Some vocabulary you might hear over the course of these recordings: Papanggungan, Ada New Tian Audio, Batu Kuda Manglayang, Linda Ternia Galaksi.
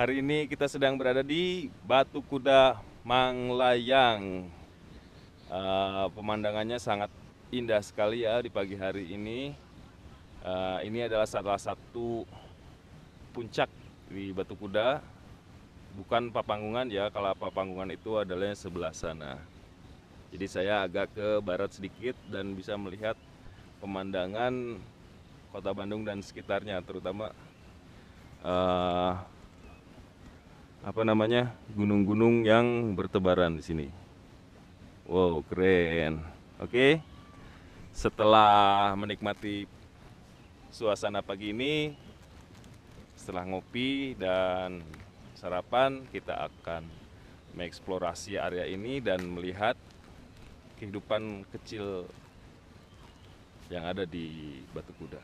Hari ini kita sedang berada di Batu Kuda Manglayang. Pemandangannya sangat indah sekali ya di pagi hari ini. Ini adalah salah satu puncak di Batu Kuda. Bukan Papanggungan ya, kalau Papanggungan itu adalah yang sebelah sana. Jadi saya agak ke barat sedikit dan bisa melihat pemandangan kota Bandung dan sekitarnya, terutama gunung-gunung yang bertebaran di sini. Wow, keren. Oke. Setelah menikmati suasana pagi ini, setelah ngopi dan sarapan, kita akan mengeksplorasi area ini dan melihat kehidupan kecil yang ada di Batu Kuda.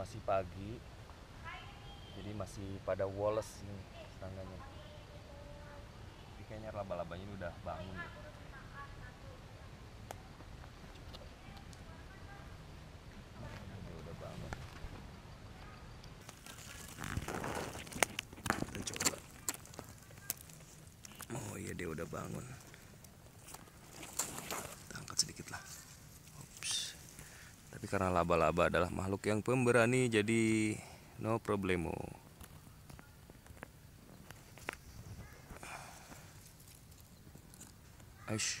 Masih pagi, jadi masih pada woles nih tangganya. Tapi kayaknya laba-labanya udah bangun ya. Dia udah bangun. Kita coba. Oh iya, dia udah bangun. Kita angkat sedikit lah. Tapi karena laba-laba adalah makhluk yang pemberani, jadi no problemo. Aish.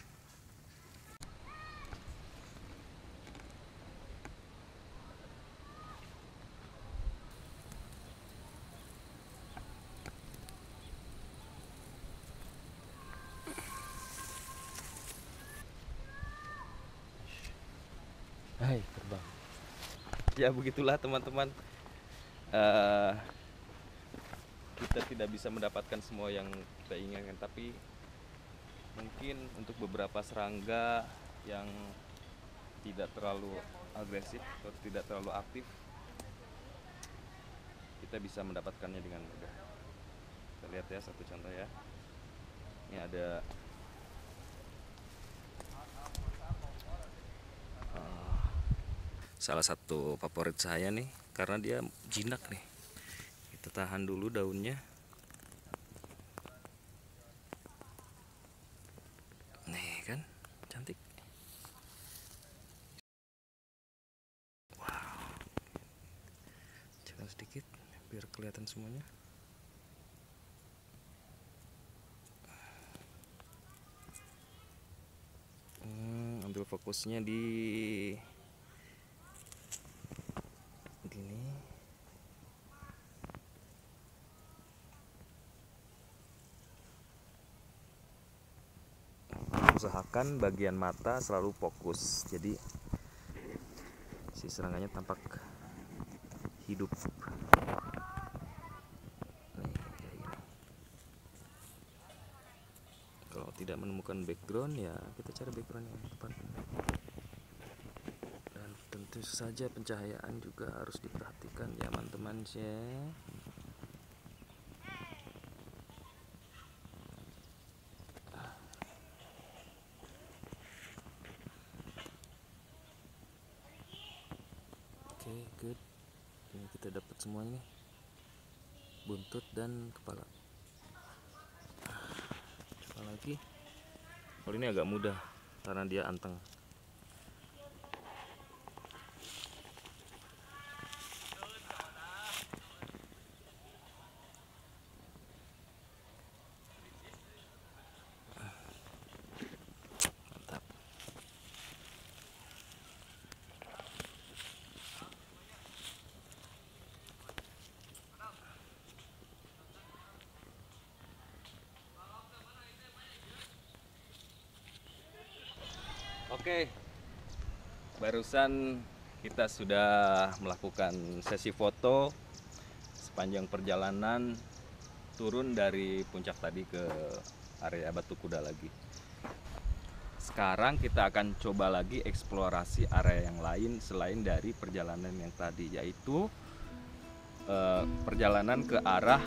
Hai, terbang. Ya begitulah teman-teman, kita tidak bisa mendapatkan semua yang kita inginkan, tapi mungkin untuk beberapa serangga yang tidak terlalu agresif atau tidak terlalu aktif, kita bisa mendapatkannya dengan mudah. Kita lihat ya satu contoh ya. Ini ada salah satu favorit saya nih, karena dia jinak nih. Kita tahan dulu daunnya. Nih kan, cantik. Wow. Coba sedikit biar kelihatan semuanya. Ambil fokusnya di ini. Usahakan bagian mata selalu fokus, jadi si serangannya tampak hidup. Kalau tidak menemukan background ya kita cari background yang tepat. Tentu saja pencahayaan juga harus diperhatikan ya teman-teman ya. Oke, good. Ini kita dapat semua ini, buntut dan kepala. Apalagi kalau ini agak mudah karena dia anteng. Oke, barusan kita sudah melakukan sesi foto sepanjang perjalanan turun dari puncak tadi ke area Batu Kuda lagi. Sekarang kita akan coba lagi eksplorasi area yang lain selain dari perjalanan yang tadi, yaitu perjalanan ke arah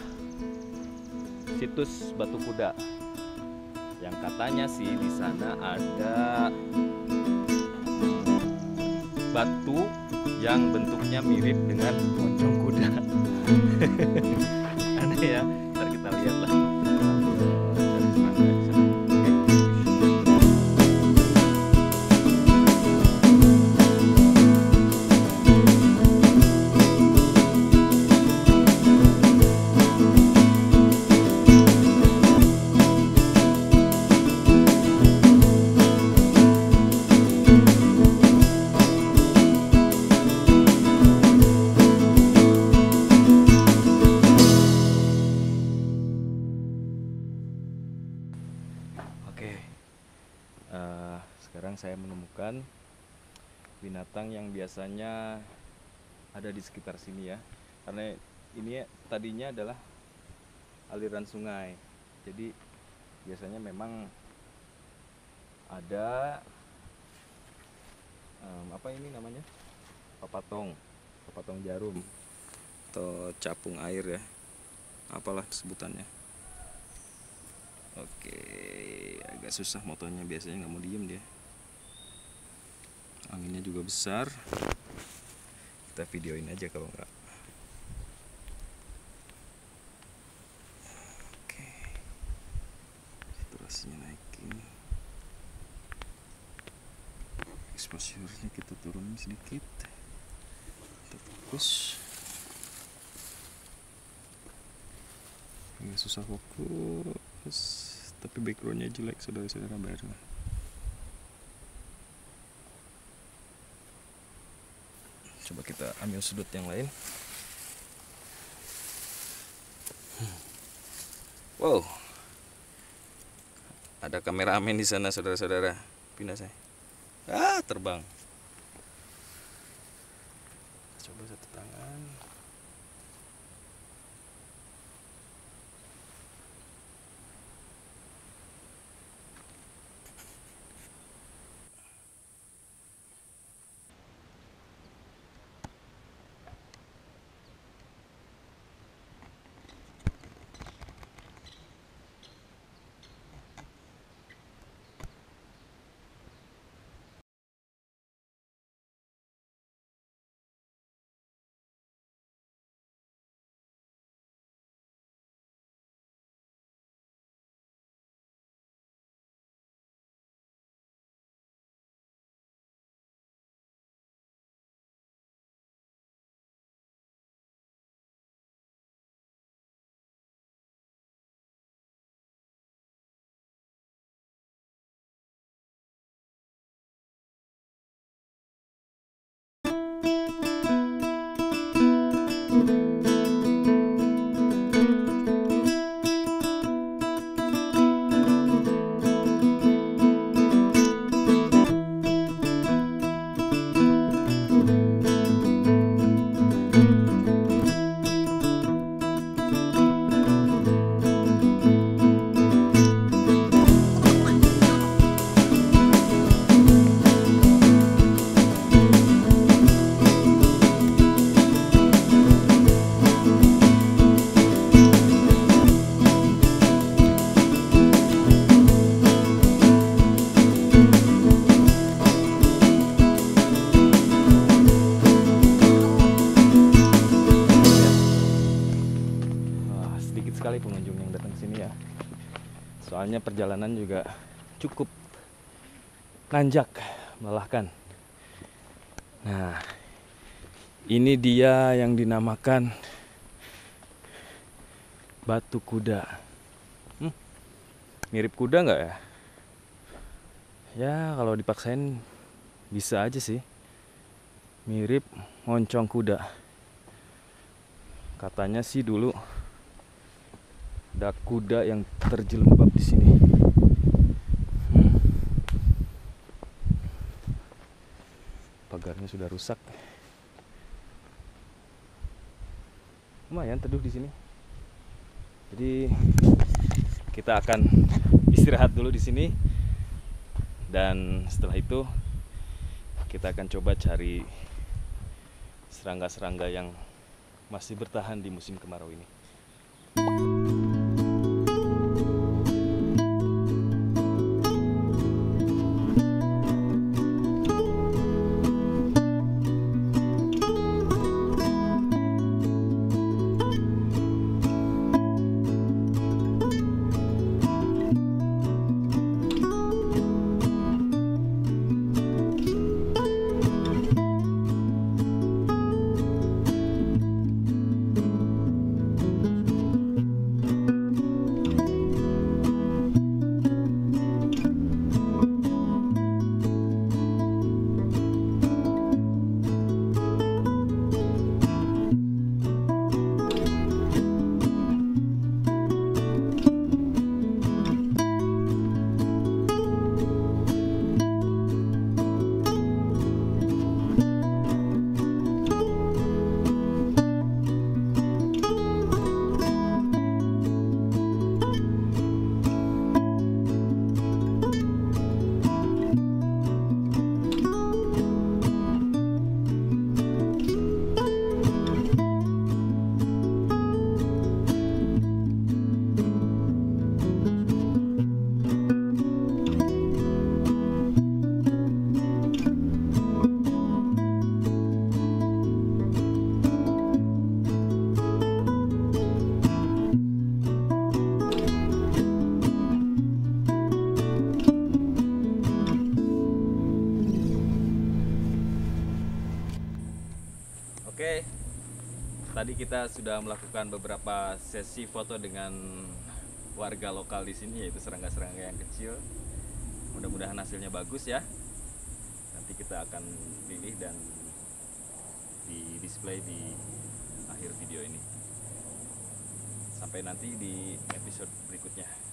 situs Batu Kuda yang katanya sih di sana ada batu yang bentuknya mirip dengan moncong kuda. Aneh ya, ntar kita lihatlah. Sekarang saya menemukan binatang yang biasanya ada di sekitar sini ya, karena ini tadinya adalah aliran sungai, jadi biasanya memang ada apa ini namanya, papatong jarum atau capung air ya, apalah sebutannya. Oke, agak susah motonya, biasanya nggak mau diem dia. Anginnya juga besar. Kita videoin aja kalau nggak. Oke, saturasinya naikin. Exposure-nya kita turunin sedikit. Kita fokus. Agak susah fokus. Tapi backgroundnya jelek, saudara-saudara baru. Coba kita ambil sudut yang lain. Wow, ada kameramen di sana, saudara-saudara. Pindah saya. Terbang. Coba satu tangan. Pengunjung yang datang sini ya, soalnya perjalanan juga cukup nanjak melelahkan. Nah, ini dia yang dinamakan Batu Kuda. Mirip kuda nggak ya? Ya kalau dipaksain bisa aja sih, mirip moncong kuda. Katanya sih dulu ada kuda yang terjelembab di sini. Pagarnya sudah rusak. Lumayan teduh di sini. Jadi kita akan istirahat dulu di sini Dan setelah itu kita akan coba cari serangga-serangga yang masih bertahan di musim kemarau ini. Oke, tadi kita sudah melakukan beberapa sesi foto dengan warga lokal di sini, yaitu serangga-serangga yang kecil. Mudah-mudahan hasilnya bagus ya. Nanti kita akan pilih dan di display di akhir video ini. Sampai nanti di episode berikutnya.